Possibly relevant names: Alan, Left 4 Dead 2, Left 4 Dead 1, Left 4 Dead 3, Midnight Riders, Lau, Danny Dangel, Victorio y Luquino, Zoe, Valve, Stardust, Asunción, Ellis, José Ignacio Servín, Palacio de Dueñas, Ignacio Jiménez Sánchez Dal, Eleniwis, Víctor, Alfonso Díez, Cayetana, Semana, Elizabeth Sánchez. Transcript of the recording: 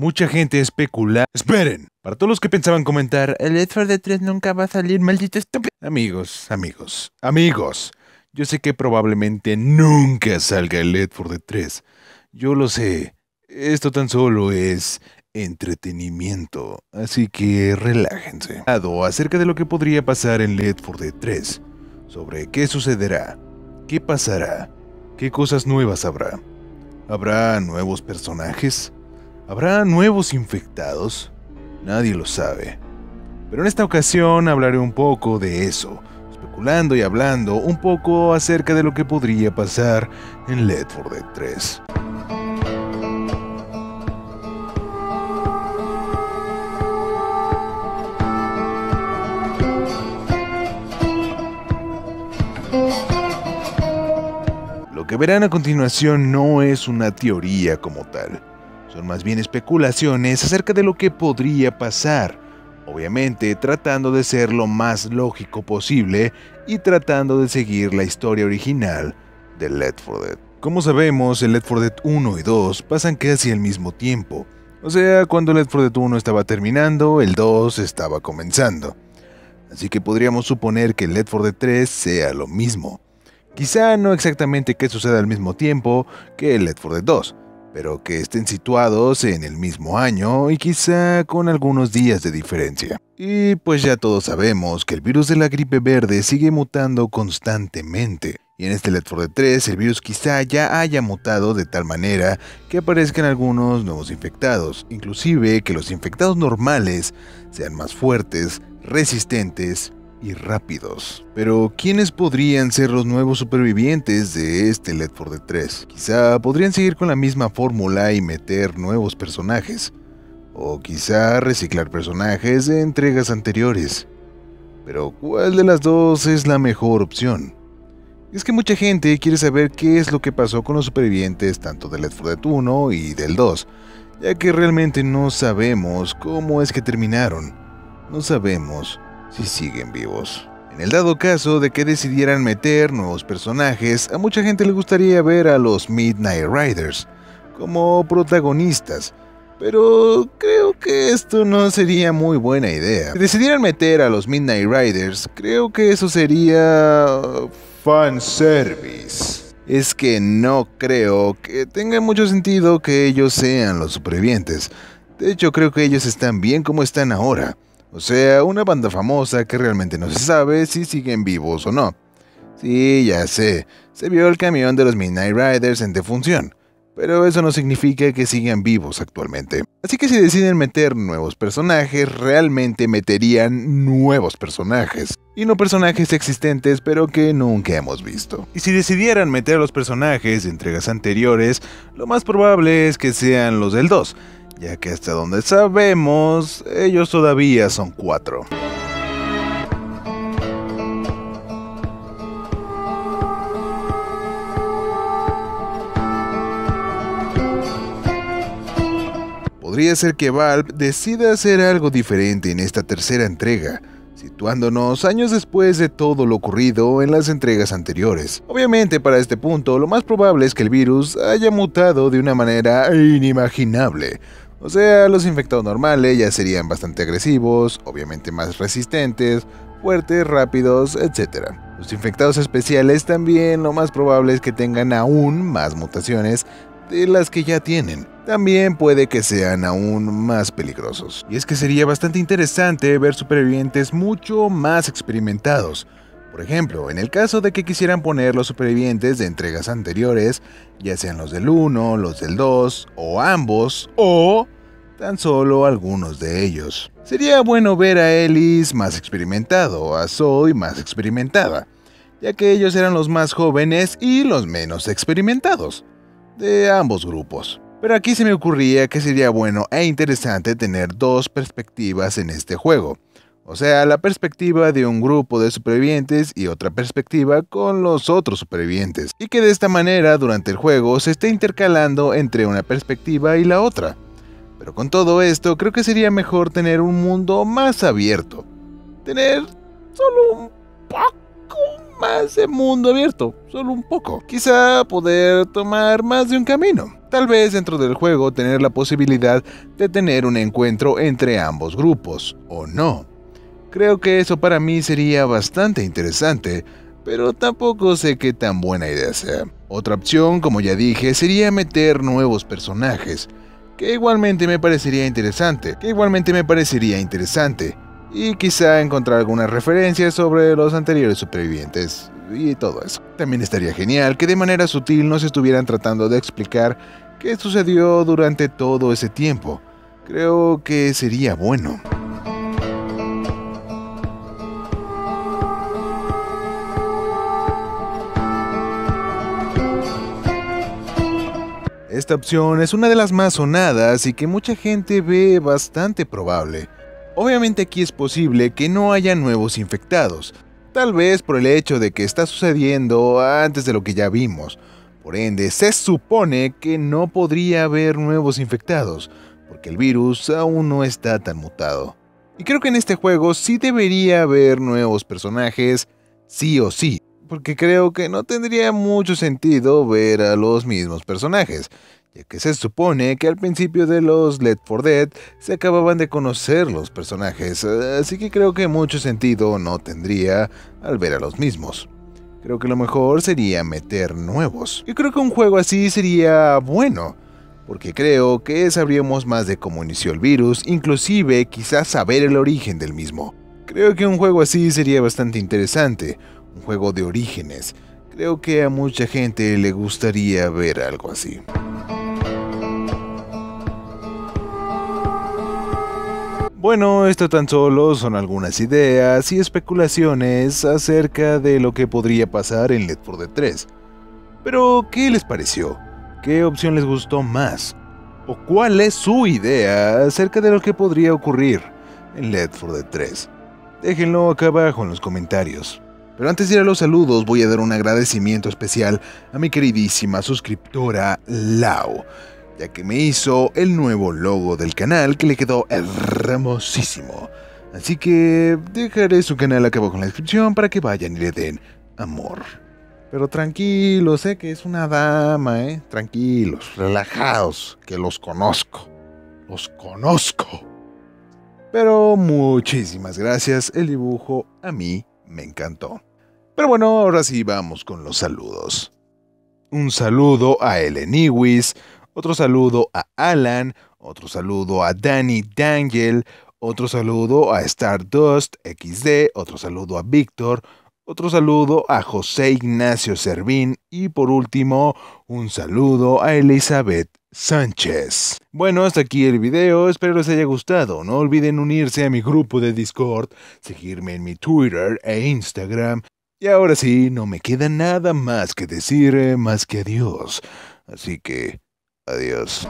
Mucha gente especula... ¡Esperen! Para todos los que pensaban comentar, el Left 4 Dead 3 nunca va a salir, maldito estúpido. Amigos. Yo sé que probablemente nunca salga el Left 4 Dead 3. Yo lo sé. Esto tan solo es entretenimiento. Así que relájense. Acerca de lo que podría pasar en Left 4 Dead 3. Sobre qué sucederá. Qué pasará. Qué cosas nuevas habrá. ¿Habrá nuevos personajes? ¿Habrá nuevos infectados? Nadie lo sabe. Pero en esta ocasión hablaré un poco de eso, especulando y hablando un poco acerca de lo que podría pasar en Left 4 Dead 3. Lo que verán a continuación no es una teoría como tal. Son más bien especulaciones acerca de lo que podría pasar, obviamente tratando de ser lo más lógico posible y tratando de seguir la historia original de Left 4 Dead. Como sabemos, el Left 4 Dead 1 y 2 pasan casi al mismo tiempo, o sea, cuando Left 4 Dead 1 estaba terminando, el 2 estaba comenzando. Así que podríamos suponer que Left 4 Dead 3 sea lo mismo. Quizá no exactamente que suceda al mismo tiempo que el Left 4 Dead 2, pero que estén situados en el mismo año y quizá con algunos días de diferencia. Y pues ya todos sabemos que el virus de la gripe verde sigue mutando constantemente, y en este Left 4 Dead 3 el virus quizá ya haya mutado de tal manera que aparezcan algunos nuevos infectados, inclusive que los infectados normales sean más fuertes, resistentes y rápidos. Pero ¿quiénes podrían ser los nuevos supervivientes de este Left 4 Dead 3? Quizá podrían seguir con la misma fórmula y meter nuevos personajes, o quizá reciclar personajes de entregas anteriores. Pero ¿cuál de las dos es la mejor opción? Es que mucha gente quiere saber qué es lo que pasó con los supervivientes tanto del Left 4 Dead 1 y del 2, ya que realmente no sabemos cómo es que terminaron, no sabemos si siguen vivos. En el dado caso de que decidieran meter nuevos personajes, a mucha gente le gustaría ver a los Midnight Riders como protagonistas, pero creo que esto no sería muy buena idea. Si decidieran meter a los Midnight Riders, creo que eso sería fanservice. Es que no creo que tenga mucho sentido que ellos sean los supervivientes. De hecho, creo que ellos están bien como están ahora. O sea, una banda famosa que realmente no se sabe si siguen vivos o no. Sí, ya sé, se vio el camión de los Midnight Riders en defunción, pero eso no significa que sigan vivos actualmente. Así que si deciden meter nuevos personajes, realmente meterían nuevos personajes, y no personajes existentes pero que nunca hemos visto. Y si decidieran meter a los personajes de entregas anteriores, lo más probable es que sean los del 2. Ya que hasta donde sabemos, ellos todavía son 4. Podría ser que Valve decida hacer algo diferente en esta tercera entrega, situándonos años después de todo lo ocurrido en las entregas anteriores. Obviamente para este punto, lo más probable es que el virus haya mutado de una manera inimaginable. O sea, los infectados normales ya serían bastante agresivos, obviamente más resistentes, fuertes, rápidos, etc. Los infectados especiales también lo más probable es que tengan aún más mutaciones de las que ya tienen. También puede que sean aún más peligrosos. Y es que sería bastante interesante ver supervivientes mucho más experimentados. Por ejemplo, en el caso de que quisieran poner los supervivientes de entregas anteriores, ya sean los del 1, los del 2, o ambos, o tan solo algunos de ellos. Sería bueno ver a Ellis más experimentado, a Zoe más experimentada, ya que ellos eran los más jóvenes y los menos experimentados de ambos grupos. Pero aquí se me ocurría que sería bueno e interesante tener dos perspectivas en este juego. O sea, la perspectiva de un grupo de supervivientes y otra perspectiva con los otros supervivientes. Y que de esta manera, durante el juego, se esté intercalando entre una perspectiva y la otra. Pero con todo esto, creo que sería mejor tener un mundo más abierto. Tener solo un poco más de mundo abierto, solo un poco. Quizá poder tomar más de un camino. Tal vez dentro del juego tener la posibilidad de tener un encuentro entre ambos grupos, o no. Creo que eso para mí sería bastante interesante, pero tampoco sé qué tan buena idea sea. Otra opción, como ya dije, sería meter nuevos personajes, que igualmente me parecería interesante, y quizá encontrar algunas referencias sobre los anteriores supervivientes y todo eso. También estaría genial que de manera sutil nos estuvieran tratando de explicar qué sucedió durante todo ese tiempo. Creo que sería bueno. Esta opción es una de las más sonadas y que mucha gente ve bastante probable. Obviamente aquí es posible que no haya nuevos infectados, tal vez por el hecho de que está sucediendo antes de lo que ya vimos. Por ende, se supone que no podría haber nuevos infectados, porque el virus aún no está tan mutado. Y creo que en este juego sí debería haber nuevos personajes, sí o sí, porque creo que no tendría mucho sentido ver a los mismos personajes, ya que se supone que al principio de los Left 4 Dead se acababan de conocer los personajes, así que creo que mucho sentido no tendría al ver a los mismos. Creo que lo mejor sería meter nuevos. Yo creo que un juego así sería bueno, porque creo que sabríamos más de cómo inició el virus, inclusive quizás saber el origen del mismo. Creo que un juego así sería bastante interesante, un juego de orígenes. Creo que a mucha gente le gustaría ver algo así. Bueno, esto tan solo son algunas ideas y especulaciones acerca de lo que podría pasar en Left 4 Dead 3. Pero, ¿qué les pareció? ¿Qué opción les gustó más? ¿O cuál es su idea acerca de lo que podría ocurrir en Left 4 Dead 3? Déjenlo acá abajo en los comentarios. Pero antes de ir a los saludos, voy a dar un agradecimiento especial a mi queridísima suscriptora Lau, ya que me hizo el nuevo logo del canal que le quedó hermosísimo. Así que dejaré su canal acá abajo en la descripción para que vayan y le den amor. Pero tranquilos, sé que es una dama, tranquilos, relajados, que los conozco. Los conozco. Pero muchísimas gracias, el dibujo a mí me encantó. Pero bueno, ahora sí vamos con los saludos. Un saludo a Eleniwis, otro saludo a Alan, otro saludo a Danny Dangel, otro saludo a Stardust XD, otro saludo a Víctor, otro saludo a José Ignacio Servín y por último, un saludo a Elizabeth Sánchez. Bueno, hasta aquí el video, espero les haya gustado. No olviden unirse a mi grupo de Discord, seguirme en mi Twitter e Instagram. Y ahora sí, no me queda nada más que decir, más que adiós. Así que adiós.